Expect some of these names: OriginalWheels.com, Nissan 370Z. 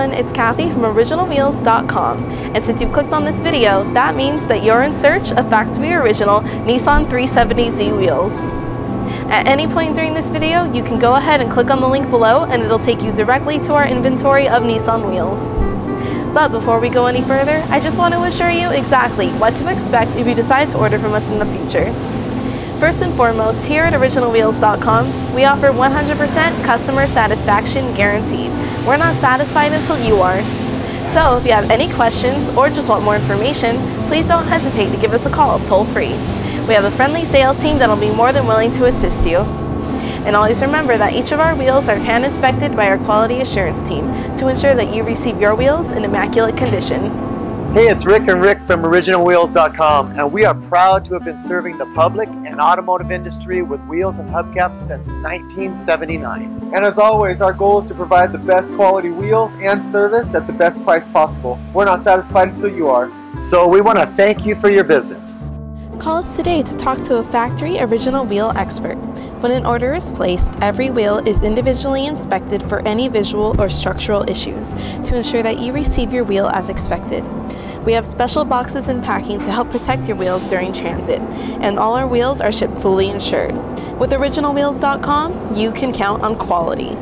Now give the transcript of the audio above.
Madeline, it's Kathy from OriginalWheels.com, and since you've clicked on this video, that means that you're in search of factory original Nissan 370Z wheels. At any point during this video, you can go ahead and click on the link below and it'll take you directly to our inventory of Nissan wheels. But before we go any further, I just want to assure you exactly what to expect if you decide to order from us in the future. First and foremost, here at OriginalWheels.com, we offer 100% customer satisfaction guaranteed. We're not satisfied until you are. So if you have any questions or just want more information, please don't hesitate to give us a call toll free. We have a friendly sales team that'll be more than willing to assist you. And always remember that each of our wheels are hand inspected by our quality assurance team to ensure that you receive your wheels in immaculate condition. Hey, it's Rick and Rick from OriginalWheels.com, and we are proud to have been serving the public and automotive industry with wheels and hubcaps since 1979. And as always, our goal is to provide the best quality wheels and service at the best price possible. We're not satisfied until you are. So we want to thank you for your business. Call us today to talk to a factory original wheel expert. When an order is placed, every wheel is individually inspected for any visual or structural issues to ensure that you receive your wheel as expected. We have special boxes and packing to help protect your wheels during transit, and all our wheels are shipped fully insured. With OriginalWheels.com, you can count on quality.